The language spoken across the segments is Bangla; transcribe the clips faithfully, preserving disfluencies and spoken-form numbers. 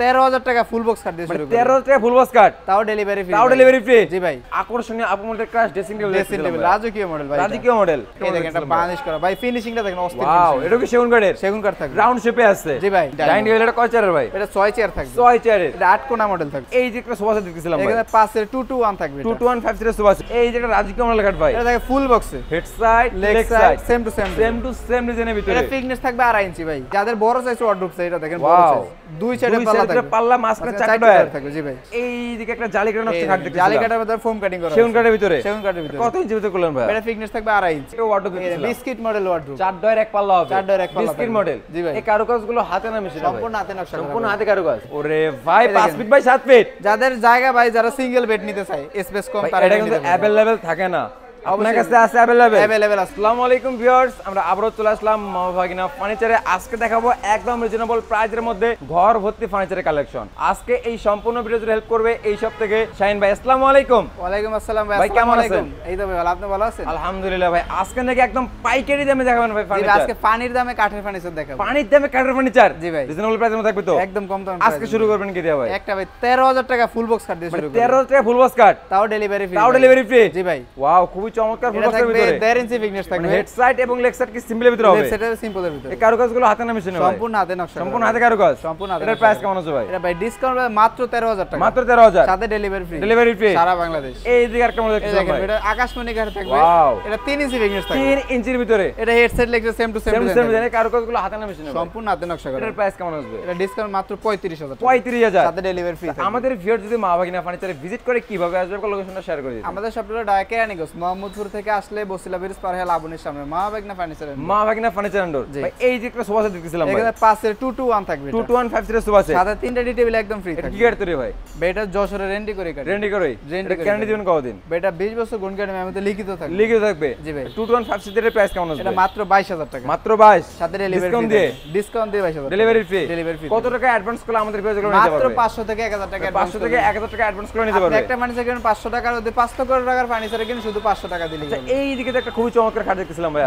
তেরো হাজার টাকা ফুল বক্স কাট দিয়ে শুরু করি। তেরো হাজার টাকা ফুল বক্স কাট, তাও ডেলিভারি ফ্রি। তাও ডেলিভারি ফ্রি। জি ভাই, আকর্ষণীয় আপনাদের crush dressing table, dressing table রাজকীয় মডেল ভাই, রাজকীয় মডেল। এই দেখেন এটা বার্নিশ করা ভাই, ফিনিশিংটা দেখেন অস্থির। ওয়াও, এটা কি সেগুন কাঠের? সেগুন কাঠ থাকবে, রাউন্ড শেপে আছে। জি ভাই, ডাইনিং টেবিল এটা কয় চেয়ারের ভাই? এটা ছয় চেয়ার থাকবে, ছয় চেয়ারের। এটা আট কোণা মডেল থাকবে। এই যে একটা সোফা সেট দেখতেছিলাম ভাই, এখানে পাঁচের দুই দুই এক থাকবে, দুই দুই এক পাঁচ এর সোফা সেট। এই যে এটা রাজকীয় মডেল কাট ভাই, এটা দেখেন ফুল বক্সে, head side leg side same to same, same to same ডিজাইনের ভিতরে। এটা ফিটনেস থাকবে আড়াই ইঞ্চি ভাই, যাদের বড় সাইজ ওয়ার্ডরোব চাই এটা দেখেন বড় সাইজ, দুই সাইডে পাল্লা থাকবে, পাল্লা মাঝখানে চারটা ডয়ার থাকবে। জি ভাই, এই দিকে একটা জালি কাটার নকশা থাকবে, জালি কাটার ভিতরে ফোম কাটিং করা, সেগুন কাঠের ভিতরে, সেগুন কাঠের ভিতরে। কত ইঞ্চি ভিতরে করলেন ভাই? এটা ফিটনেস থাকবে আড়াই ইঞ্চি। এটা ওয়ার্ডরোব বিস্কিট মডেল ওয়ার্ডরোব, চার ডয়ার এক পাল্লা হবে, চার ডয়ার এক পাল্লা বিস্কিট মডেল। জি ভাই, এই কারুকাজ গুলো হাতে না মেশিনে, সম্পূর্ণ হাতে নকশা, সম্পূর্ণ হাতে কারুকাজ। ওরে ভাই, পাঁচ ফিট বাই সাত ফিট যাদের জায়গা ভাই, যারা সিঙ্গেল বেড নিতে চায়, স্পেস কম, তারা এটা কিন্তু अवेलेबल থাকে না। আপনার কাছে আছে অ্যাভেলেবেল, অ্যাভেলেবেল। আসসালামু আলাইকুম ভিউয়ার্স, আমরা আবারও চলে আসলাম মামা ভাগিনা ফার্নিচারে। আজকে দেখাবো একদম রিজনেবল প্রাইসের মধ্যে ঘর ভর্তি ফার্নিচারের কালেকশন। আজকে এই সম্পূর্ণ ভিডিওতে হেল্প করবে এই সব থেকে শাহিন ভাই। আসসালামু আলাইকুম। ওয়ালাইকুম আসসালাম ভাই, ভাই কেমন আছেন? এই তো ভাই ভালো, আপনি ভালো আছেন? আলহামদুলিল্লাহ ভাই। আজকে নাকি একদম পাইকারি দামে দেখাবেন ভাই ফার্নিচার? আজকে পানির দামে কাঠের ফার্নিচার দেখাবো, পানির দামে কাঠের ফার্নিচার। জি ভাই, রিজনেবল প্রাইসের মধ্যে থাকবে তো, একদম কম দামে। আজকে শুরু করবেন কি দিয়ে ভাই? একটা ভাই তেরো হাজার টাকা ফুল বক্স কাট দিয়ে শুরু করব। তেরো হাজার টাকা ফুল বক্স কাট, তাও ডেলিভারি ফ্রি, তাও ডেলিভারি ফ্রি। জি ভাই, ওয়াও, খুব চমৎকার ফুল বক্সের ভিতরে দেড় ইঞ্চি ফিটনেস থাকবে, হেড সাইড এবং লেগ সাইড কি সিম্পলের ভিতরে হবে, সেটা সিম্পলের ভিতরে। এই কারুকাজগুলো হাতে না মেশিনে, সম্পূর্ণ হাতে নকশা, সম্পূর্ণ হাতে কারুকাজ, সম্পূর্ণ হাতে। এর প্রাইস কেমন আছে ভাই? এটা ভাই ডিসকাউন্ট মাত্র তেরো হাজার টাকা, মাত্র তেরো হাজার, সাথে ডেলিভারি ফ্রি, ডেলিভারি ফ্রি সারা বাংলাদেশ। এই দিকে আর কেমন দেখতে ভাই? এটা আকাশমণি কার থাকবে। ওয়াও, এটা তিন ইঞ্চি ফিটনেস থাকবে, তিন ইঞ্চির ভিতরে। এটা head side leg side same to same, same same. এই কারুকাজগুলো হাতে না মেশিনে, সম্পূর্ণ হাতে নকশা করা। এর প্রাইস কেমন আসবে? এটা ডিসকাউন্ট মাত্র পঁয়ত্রিশ হাজার, পঁয়ত্রিশ হাজার সাথে ডেলিভারি ফ্রি। আমাদের ভিউয়ার যদি মা ভাগিনা ফার্নিচারে ভিজিট করে কিভাবে আসবে, লোকেশনটা শেয়ার করে দিন। আমাদের সবটা ঢাকা কেরানীগঞ্জ মোহাম্মদপুর থেকে আসলে বসিলা ব্রিজ পার হয়ে লাবণীর সামনে মা ভাগিনা ফার্নিচার, মা ভাগিনা ফার্নিচার এন্ড ডোর। ভাই এই যে একটা সোফা সেট দেখতেছিলাম ভাই, এখানে পাঁচের দুই দুই এক থাকবে, দুই দুই এক পাঁচ সিরিজ সোফা সেট, সাথে তিনটা ডি টেবিল একদম ফ্রি থাকবে। কি এর তৈরি ভাই? বেটা যশোরে রেন্ডি করে কাটে, রেন্ডি করে, রেন্ডি গ্যারান্টি দিবেন কতদিন? বেটা বিশ বছর গুণ গ্যারান্টি আমাদের লিখিত থাকবে, লিখিত থাকবে। জি ভাই, দুই দুই এক পাঁচ সিরিজ এর প্রাইস কেমন আছে? এটা মাত্র বাইশ হাজার টাকা, মাত্র বাইশ, সাথে ডেলিভারি ডিসকাউন্ট দিয়ে, ডিসকাউন্ট দিয়ে বাইশ হাজার, ডেলিভারি ফ্রি, ডেলিভারি ফ্রি। কত টাকা অ্যাডভান্স করলে আমাদের পেয়ে যাবে? মাত্র পাঁচশো থেকে এক হাজার টাকা, পাঁচশো থেকে এক হাজার টাকা অ্যাডভান্স করে নিতে পারবে। একটা ফার্নিচার কিনে পাঁচশো টাকা, ওদের পাঁচশো কোটি টাকার ফার্নিচার কিনে শুধু পাঁচশো টাকা দিলেই হবে। এই দিকে একটা খুব চমৎকার খাট দেখতেছিলাম ভাই,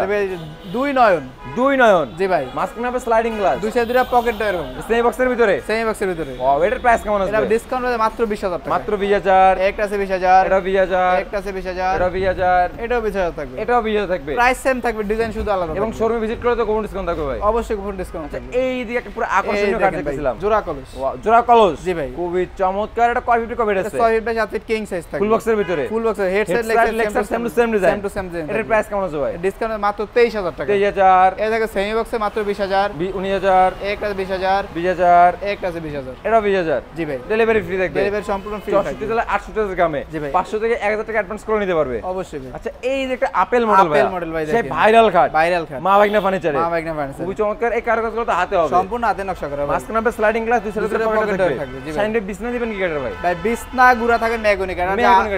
দুই নয়ন, দুই নয়ন। জি ভাই, মাঝখানে হবে স্লাইডিং গ্লাস, দুই সাইডে পকেট ডয়ার হবে, সেম বক্সের ভিতরে, সেম বক্সের ভিতরে। ওয়াও, এটার প্রাইস কেমন আছে? এটা ডিসকাউন্ট আছে মাত্র বিশ হাজার টাকা, মাত্র বিশ হাজার। একটা আছে বিশ হাজার, এটা বিশ হাজার, একটা আছে বিশ হাজার, এটা বিশ হাজার, এটাও বিশ হাজার থাকবে, এটাও বিশ হাজার থাকবে। প্রাইস সেম থাকবে, ডিজাইন শুধু আলাদা। এবং শোরুমে ভিজিট করলে তো কোন ডিসকাউন্ট থাকবে ভাই? অবশ্যই কোন ডিসকাউন্ট থাকবে। এই দিকে একটা পুরো আকর্ষণীয় খাট দেখতেছিলাম, জোড়া কলস। ওয়াও, জোড়া কলস। জি ভাই, খুবই চমৎকার। এটা কয় ফিট কভার আছে? ছয় ফিট বাই সাত ফিট, কিং সাইজ থাকবে, ফুল বক্সের ভিতরে, ফুল বক্সের head side leg side same to same design, same to same design. এটার প্রাইস কেমন আছে ভাই? ডিসকাউন্ট মাত্র তেইশ হাজার টাকা, তেইশ হাজার। এই দেখো সেমি বক্সে মাত্র বিশ হাজার, উনিশ হাজার, এক আছে বিশ হাজার, বিশ হাজার, এক আছে বিশ হাজার, এটা বিশ হাজার। জি ভাই, ডেলিভারি ফ্রি থাকবে, ডেলিভারি সম্পূর্ণ ফ্রি থাকবে। চৌষট্টি জেলা আটষট্টি টাকা গ্রামে পাঁচশো থেকে এক হাজার টাকা অ্যাডভান্স করে নিতে পারবে অবশ্যই। আচ্ছা, এই যে একটা আপেল মডেল ভাই, আপেল মডেল ভাই দেখেন, সেই ভাইরাল কাট, ভাইরাল কাট মা ভাগিনা ফার্নিচারে, মা ভাগিনা ফার্নিচারে। খুবই চমৎকার। এই কারুকাজগুলো তো হাতে হবে, সম্পূর্ণ হাতে নকশা করা। মাঝখানে হবে স্লাইডিং গ্লাস, দুই সাইডে পকেট থাকবে। জি ভাই, সাইডে বিছনা দিবেন কি কাটার ভাই? ভাই বিছনা গুড়া থাকবে ম্যাগনি কাট,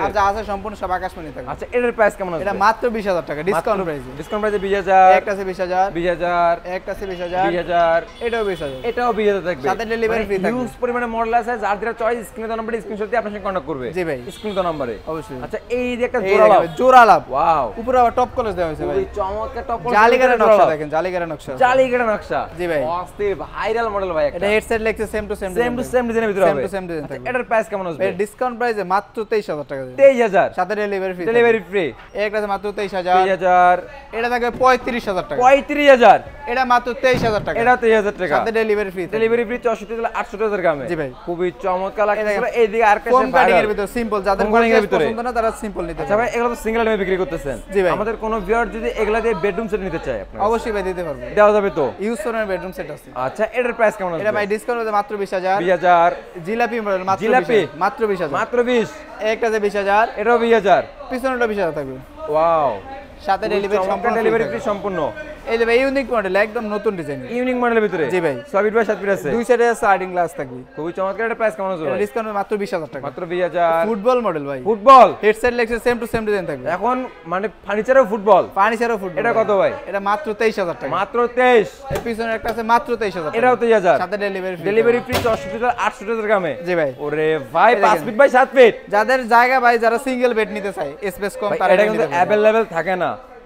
আর যা আছে সম্পূর্ণ সব আকাশমণি থাকবে। আচ্ছা, এটার প্রাইস কেমন আছে? এটা মাত্র বিশ হাজার টাকা, ডিসকাউন্ট প্রাইসে, ডিসকাউন্ট প্রাইসে বিশ হাজার, একটা আছে বিশ হাজার, বিশ হাজার, একটা আছে বিশ হাজার, বিশ হাজার, এটাও বিশ হাজার, এটাও বিশ হাজার থাকবে, সাথে ডেলিভারি ফ্রি থাকবে। ইউজ পরিমাণে মডেল আছে, যার যেটা চয়েস স্ক্রিনে দেওয়া নম্বরে স্ক্রিনশট দিয়ে আপনার সাথে কন্টাক্ট করবে। জি ভাই, স্ক্রিনে দেওয়া নম্বরে অবশ্যই। আচ্ছা, এই যে একটা জোড়া লাভ, জোড়া লাভ। ওয়াও, উপরে আবার টপ কলস দেওয়া হয়েছে ভাই, এই চমৎকার টপ কলস, জালিগাড়া নকশা দেখেন, জালিগাড়া নকশা, জালিগাড়া নকশা। জি ভাই, অস্থির ভাইরাল মডেল ভাই। এটা হেডসেট লেগছে same to same, same to same ডিজাইনের ভিতরে হবে, সেম টু সেম ডিজাইন থাকবে। এটার প্রাইস কেমন আসবে? এটা ডিসকাউন্ট প্রাইসে মাত্র তেইশ হাজার টাকা, তেইশ হাজার, সাথে ডেলিভারি ফ্রি, ডেলিভারি ফ্রি। একটা আছে মাত্র তেইশ হাজার, তেইশ হাজার, এটা থাকবে পঁয়ত্রিশ হাজার টাকা, পঁয়ত্রিশ হাজার, এটা মাত্র তেইশ হাজার টাকা, এটা তেইশ হাজার টাকা, সাথে ডেলিভারি ফ্রি, ডেলিভারি ফ্রি। চৌষট্টি জেলা আটষট্টি গ্রামে। জি ভাই, খুবই চমৎকার লাগছে। এই দিকে আর কাশন কাটিং এর ভিতর সিম্পল, যাদের কাটিং এর ভিতরে পছন্দ না তারা সিম্পল নিতে। আচ্ছা ভাই, এগুলো তো সিঙ্গেল আইটেমে বিক্রি করতেছেন। জি ভাই, আমাদের কোন ভিউয়ার যদি এগুলা দিয়ে বেডরুম সেট নিতে চায় আপনারা অবশ্যই ভাই দিতে পারবেন, দেওয়া যাবে তো? ইউজ করার বেডরুম সেট আছে। আচ্ছা, এটার প্রাইস কেমন আছে? এটা ভাই ডিসকাউন্ট আছে মাত্র বিশ হাজার, বিশ হাজার, জিলাপি মডেল মাত্র জিলাপি, মাত্র বিশ হাজার, মাত্র বিশ, একটা আছে বিশ হাজার, এটাও বিশ হাজার, পিছনেরটা বিশ হাজার থাকবে। ওয়াও, সাথে ডেলিভারি সম্পূর্ণ, ডেলিভারি ফ্রি সম্পূর্ণ। এই যে ভাই ইউনিক মডেল, একদম নতুন ডিজাইন, ইউনিক মডেলের ভিতরে। জি ভাই, সাবিট ভাই সাত পিস আছে, দুই সাইডে স্লাইডিং গ্লাস থাকবে, খুবই চমৎকার। এটা প্রাইস কেমন আছে ভাই? ডিসকাউন্ট মাত্র বিশ হাজার টাকা, মাত্র বিশ হাজার। ফুটবল মডেল ভাই, football head side legs same to same design থাকবে। এখন মানে ফার্নিচারও ফুটবল, ফার্নিচারও ফুটবল। এটা কত ভাই? এটা মাত্র তেইশ হাজার টাকা, মাত্র তেইশ। এর পিছনে একটা আছে মাত্র তেইশ হাজার, এটাও তেইশ হাজার, সাথে ডেলিভারি ফ্রি, ডেলিভারি ফ্রি। আটষট্টি হাজার গ্রামে। জি ভাই, ওরে ভাই, পাঁচ ফিট বাই সাত ফিট যাদের জায়গা ভাই, যারা সিঙ্গেল বেড নিতে চায়, স্পেস কম, তারা এটা কিন্তু अवेलेबल থাকে না।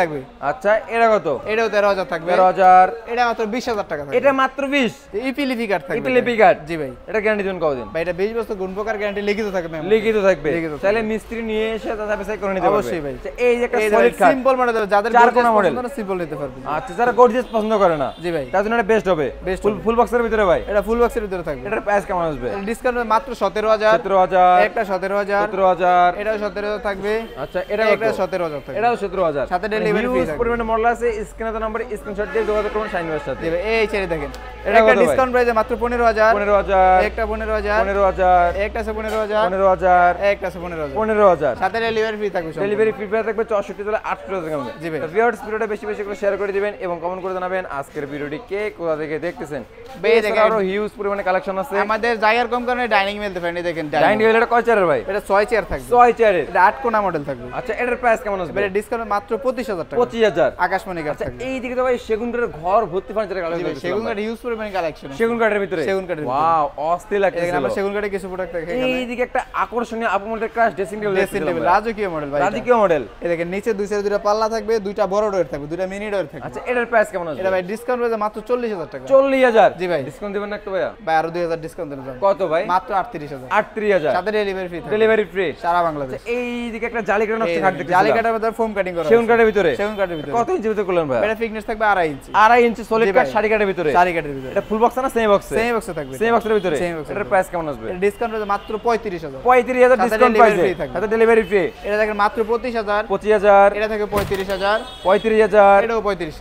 থাকবে আচ্ছা এটা কত এটাও তেরো হাজার থাকবে তেরো হাজার এটা মাত্র বিশ হাজার টাকা থাকবে এটা মাত্র বিশ ইপিলিপি কার্ড থাকবে ইপিলিপি কার্ড জি ভাই এটা গ্যারান্টি দিন কতদিন ভাই এটা বিশ বছর গুণপ্রকার গ্যারান্টি লিখিত থাকবে ম্যাম লিখিত থাকবে তাহলে মিস্ত্রি নিয়ে এসে দাদা বেসাই করে নিতে পারবে অবশ্যই ভাই এই যে একটা সলিড কার্ড সিম্পল মডেল যাদের চারকোনা মডেল সিম্পল নিতে পারবে আচ্ছা যারা গর্জিয়াস পছন্দ করে না জি ভাই তার জন্য এটা বেস্ট হবে ফুল ফুল বক্সের ভিতরে ভাই এটা ফুল বক্সের ভিতরে থাকবে এটার প্রাইস কেমন আসবে ডিসকাউন্ট মাত্র সতেরো হাজার সতেরো হাজার একটা সতেরো হাজার সতেরো হাজার এটাও সতেরো হাজার থাকবে আচ্ছা এটা একটা সতেরো হাজার থাকবে এটাও সতেরো হাজার সাথে ডেলিভারি ফ্রি থাকবে পুরো মডেল আছে স্ক্রিনে তো নাম্বার স্ক্রিনশট দিয়ে যোগাযোগ করুন সাইনওয়ের সাথে এই ছেড়ে দেখেন একটা ডিসকাউন্ট প্রাইসে মাত্র পনেরো হাজার পনেরো হাজার একটা পনেরো হাজার পনেরো হাজার একটা পনেরো হাজার পনেরো হাজার একটা পনেরো হাজার পনেরো হাজার সাথে ডেলিভারি ফ্রি থাকবে ডেলিভারি ফ্রি থাকবে চৌষট্টি জেলা আটষট্টি গ্রামে জি ভাই ভিউয়ার্স ভিডিওটা বেশি বেশি করে শেয়ার করে দিবেন এবং কমেন্ট করে জানাবেন আজকের ভিডিওটি কে কোথা থেকে দেখতেছেন এই দেখেন আরো হিউজ পরিমাণে কালেকশন আছে আমাদের জায়গার কম কারণে ডাইনিং মেলতে পারেন এই দেখেন ডাইনিং মেলটা কয় চেয়ারের ভাই এটা ছয় চেয়ার থাকবে ছয় চেয়ারে এটা আট কোণা মডেল থাকবে আচ্ছা এটার প্রাইস কেমন আসবে এটা ডিসকাউন্ট মাত্র পঁচিশ হাজার টাকা পঁচিশ হাজার আকাশমণি কাট থাকবে এই দিকে তো ভাই সেগুন কাঠের ঘর ভর্তি ফার্নিচার কালেকশন আছে সেগুন কাঠ হিউজ পরিমাণে কালেকশন সেগুন কাঠের ভিতরে সেগুন কাঠের ওয়াও অস্থির লাগছে এখানে আমরা সেগুন কাঠে কিছু প্রোডাক্ট দেখে এখানে এই দিকে একটা আকর্ষণীয় আপুমন্ডের crush dressing table dressing table রাজকীয় মডেল ভাই রাজকীয় মডেল এই দেখেন নিচে দুই সাইডে দুটো পাল্লা থাকবে দুটো বড় ডোর থাকবে দুটো মিনি ডোর থাকবে আচ্ছা এটার প্রাইস কেমন আছে এটা ভাই ডিসকাউন্ট হয়ে মাত্র চল্লিশ হাজার টাকা চল্লিশ হাজার জি ভাই ডিসকাউন্ট দিবেন না একটু ভাইয়া ভাই আরো দুই হাজার ডিসকাউন্ট দেন কত ভাই মাত্র আটত্রিশ হাজার আটত্রিশ হাজার সাথে ডেলিভারি ফ্রি ডেলিভারি ফ্রি সারা বাংলাদেশ এই দিকে একটা জালি কাটার নকশা কাট দেখতে জালি কাটার মধ্যে ফোম কাটিং করা সেগুন কাঠের ভিতরে সেগুন কাঠের ভিতরে কত ইঞ্চি ভিতরে করলেন ভাই এটা ফিটনেস থাকবে আড়াই ইঞ্চি আড়াই ইঞ্চি সলিড কাট সারি কাঠের ভিতরে সারি কাঠের ভিতরে এটা ফুল বক্স না সেম বক্স সেম বক্সে থাকবে সেম বক্সের ভিতরে এটার প্রাইস কেমন আসবে এটা ডিসকাউন্ট হয়ে মাত্র পঁয়ত্রিশ হাজার পঁয়ত্রিশ হাজার ডিসকাউন্ট প্রাইস এটা ডেলিভারি ফ্রি এটা থাকে মাত্র পঁচিশ হাজার পঁচিশ হাজার এটা থাকে পঁয়ত্রিশ হাজার পঁয়ত্রিশ হাজার এটাও পঁয়ত্রিশ হাজার এটাও পঁয়ত্রিশ হাজার সাথে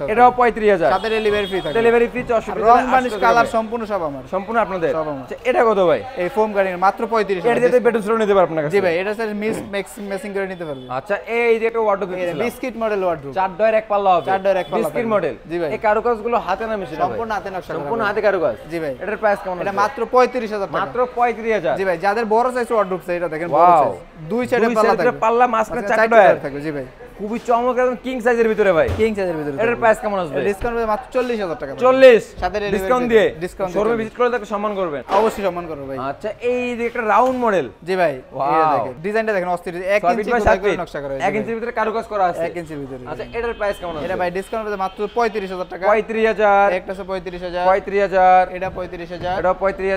ডেলিভারি ফ্রি থাকে ডেলিভারি ফ্রি চৌষট্টি রং বানিশ কালার সম্পূর্ণ সব আমার সম্পূর্ণ আপনাদের আচ্ছা এটা কত ভাই এই ফোম কাটিং মাত্র পঁয়ত্রিশ হাজার এটা দিয়ে বেডরুম সেট নিতে পারবেন আপনারা জি ভাই এটা স্যার মিস ম্যাচিং করে নিতে পারবেন আচ্ছা এই যে একটা ওয়ার্ডরোব বিস্কিট মডেল ওয়ার্ডরোব চার ডয়ের এক পাল্লা হবে চার ডয়ের এক পাল্লা বিস্কিট মডেল জি ভাই এই কারুকাজগুলো হাতে না মেশিনে সম্পূর্ণ হাতে নকশা সম্পূর্ণ হাতে কারুকাজ জি ভাই এটার প্রাইস কেমন এটা মাত্র পঁয়ত্রিশ হাজার টাকা মাত্র পঁয়ত্রিশ হাজার জি ভাই যাদের বড় সাইজ ওয়ার্ডরোব চাই এটা দেখেন বড় সাইজ দুই সাইডে পাল্লা থাকে পাল্লা মাঝখানে চার ডয়ের থাকে জি ভাই খুবই চমৎকার এবং কিং সাইজের ভিতরে ভাই কিং সাইজের ভিতরে এটার প্রাইস কেমন আসবে ডিসকাউন্ট হবে মাত্র চল্লিশ হাজার টাকা চল্লিশ সাথে ডিসকাউন্ট দিয়ে ডিসকাউন্ট শোরুমে ভিজিট করলে তাকে সম্মান করবেন অবশ্যই সম্মান করব ভাই আচ্ছা এই যে একটা রাউন্ড মডেল জি ভাই এটা দেখেন ডিজাইনটা দেখেন অস্থির এক ইঞ্চি করে নকশা করা হয়েছে এক ইঞ্চির ভিতরে কারুকাজ করা আছে এক ইঞ্চির ভিতরে আচ্ছা এটার প্রাইস কেমন আসবে এটা ভাই ডিসকাউন্ট হবে মাত্র পঁয়ত্রিশ হাজার টাকা পঁয়ত্রিশ হাজার একটা আছে পঁয়ত্রিশ হাজার পঁয়ত্রিশ হাজার এটা পঁয়ত্রিশ হাজার এটা পঁয়ত্রিশ হাজার এটা পঁয়ত্রিশ হাজার টাকা এটাও পঁয়ত্রিশ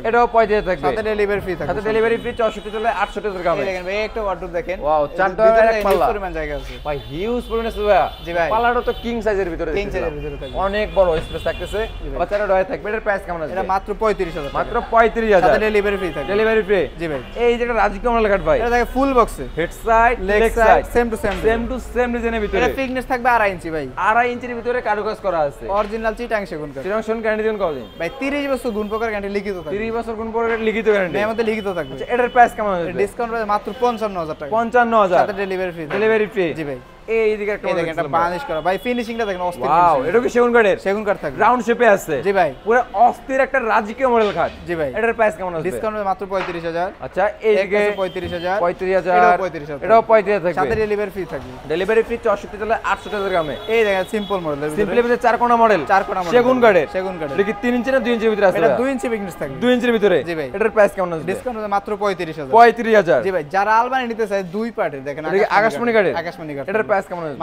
হাজার টাকা সাথে ডেলিভারি ফ্রি থাকে সাথে ডেলিভারি ফ্রি চৌষট্টি জেলা আটষট্টি টাকা হবে দেখেন ভাই একটা ওয়ার্ডরোব দেখেন ওয়াও চার ডয়ের এক পাল্লা জায়গা আছে ভাই হিউজ পরিমাণে সুবা জি ভাই পালাড়ো তো কিং সাইজের ভিতরে কিং সাইজের ভিতরে থাকে অনেক বড় স্পেস থাকতেছে বাচ্চারা ডয় থাকবে এর প্রাইস কেমন আছে এটা মাত্র পঁয়ত্রিশ হাজার মাত্র পঁয়ত্রিশ হাজার সাথে ডেলিভারি ফ্রি থাকে ডেলিভারি ফ্রি জি ভাই এই যেটা রাজকীয় মডেল কাট ভাই এটা থাকে ফুল বক্সে head side leg side same to same same to same ডিজাইনের ভিতরে এটা ফিটনেস থাকবে আড়াই ইঞ্চি ভাই আড়াই ইঞ্চির ভিতরে কারুকাজ করা আছে অরিজিনাল চিটাং সেগুন কাট চিটাং সেগুন গ্যারান্টি দেন কতদিন ভাই তিরিশ বছর গুণপ্রকার গ্যারান্টি লিখিত থাকে তিরিশ বছর গুণপ্রকার লিখিত গ্যারান্টি এর মধ্যে লিখিত থাকবে এটার প্রাইস কেমন আছে ডিসকাউন্ট প্রাইস মাত্র পঞ্চান্ন হাজার টাকা পঞ্চান্ন হাজার সাথে ডেলিভারি ফ্রি ডেলিভারি ফ্রি জি ভাই এই দিকে একটা দেখেন এটা বানিশ করা ভাই ফিনিশিংটা দেখেন অস্থির ওয়াও এটা কি সেগুন কাঠের সেগুন কাঠ থাকে রাউন্ড শেপে আছে জি ভাই পুরো অস্থির একটা রাজকীয় মডেল কাঠ জি ভাই এটার প্রাইস কেমন আছে ডিসকাউন্ট মাত্র পঁয়ত্রিশ হাজার আচ্ছা এই দিকে পঁয়ত্রিশ হাজার পঁয়ত্রিশ হাজার এটাও পঁয়ত্রিশ হাজার এটাও পঁয়ত্রিশ হাজার থাকবে সাথে ডেলিভারি ফ্রি থাকবে ডেলিভারি ফ্রি চৌষট্টি জেলা আটষট্টি গ্রামে এই দেখেন সিম্পল মডেল সিম্পল ভিতরে চার কোণা মডেল চার কোণা মডেল সেগুন কাঠের সেগুন কাঠ এটা কি তিন ইঞ্চি না দুই ইঞ্চির ভিতরে আছে এটা দুই ইঞ্চি বিগনেস থাকে দুই ইঞ্চির ভিতরে জি ভাই এটার প্রাইস কেমন আছে ডিসকাউন্ট মাত্র পঁয়ত্রিশ হাজার পঁয়ত্রিশ হাজার জি ভাই যারা আলমারি নিতে চায় দুই পার্টের দেখেন আকাশমণি কাঠের আকাশমণি কাঠ এটার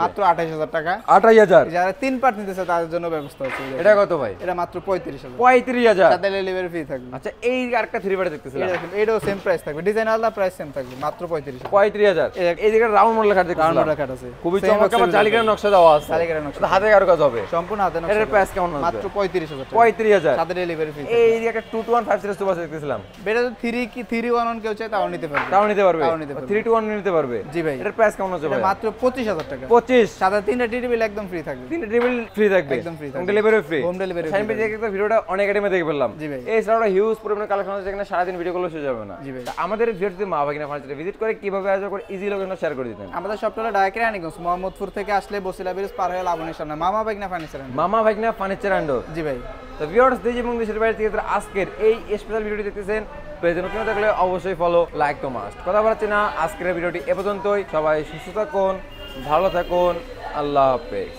মাত্র আঠাশ হাজার টাকা আঠাশ হাজার যারা তিন পার্ট নিতেছে তাদের জন্য ব্যবস্থা আছে এটা কত ভাই এটা মাত্র পঁয়ত্রিশ হাজার পঁয়ত্রিশ হাজার সাথে ডেলিভারি ফ্রি থাকবে আচ্ছা এই আরেকটা থ্রি পার্ট দেখতেছেন এটা দেখুন এটাও সেম প্রাইস থাকবে ডিজাইন আলাদা প্রাইস সেম থাকবে মাত্র পঁয়ত্রিশ হাজার পঁয়ত্রিশ হাজার এই দিকে রাউন্ড মডেল কাট দেখতে রাউন্ড মডেল কাট আছে খুবই চমৎকার জালিকার নকশা দেওয়া আছে জালিকার নকশা হাতে কারু কাজ হবে সম্পূর্ণ হাতে নকশা এর প্রাইস কেমন হবে মাত্র পঁয়ত্রিশ হাজার পঁয়ত্রিশ হাজার সাথে ডেলিভারি ফ্রি এই দিকে একটা two two one five series super দেখতেছিলাম এটা থ্রি কি থ্রি ওয়ান ওয়ান কেউ চাই তাও নিতে পারবে তাও নিতে পারবে থ্রি টু ওয়ান নিতে পারবে জি ভাই এর প্রাইস কেমন হবে মাত্র পঁচিশ হাজার টাকা পঁচিশ সাদা তিনটা টিবিল একদম ফ্রি থাকবে তিনটা টিবিল ফ্রি থাকবে একদম ফ্রি থাকবে ডেলিভারি ফ্রি হোম ডেলিভারি সাইন পেজে একটা ভিডিওটা অনেক আইটেমে দেখে ফেললাম জি ভাই এই সারা হিউজ পরিমাণে কালেকশন আছে যেখানে সারা দিন ভিডিও গুলো শেষ হবে না জি ভাই আমাদের ভিডিওতে মা ভাগিনা ফার্নিচারে ভিজিট করে কিভাবে আসবে করে ইজি লোকেশন শেয়ার করে দিতেন আমাদের শপটা হলো ডায়কেরা নিগস মোহাম্মদপুর থেকে আসলে বসিলা ব্রিজ পার হয়ে লাবণের সামনে মামা ভাগিনা ফার্নিচার মামা ভাগিনা ফার্নিচার এন্ড জি ভাই তো ভিউয়ার্স দেজি এবং দেশের বাইরে থেকে আজকের এই স্পেশাল ভিডিওটি দেখতেছেন পেজে নতুন থাকলে অবশ্যই ফলো লাইক তো মাস্ট কথা বলতে না আজকের ভিডিওটি এ পর্যন্তই সবাই সুস্থ থাকুন ভালো থাকুন আল্লাহ হাফেজ।